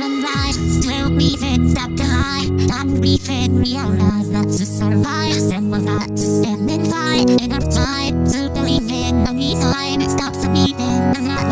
and rise, still breathing, step to high, and breathing, realize that to survive, simple that to stand and fight, enough time to believe in, any time, stop the beating, and not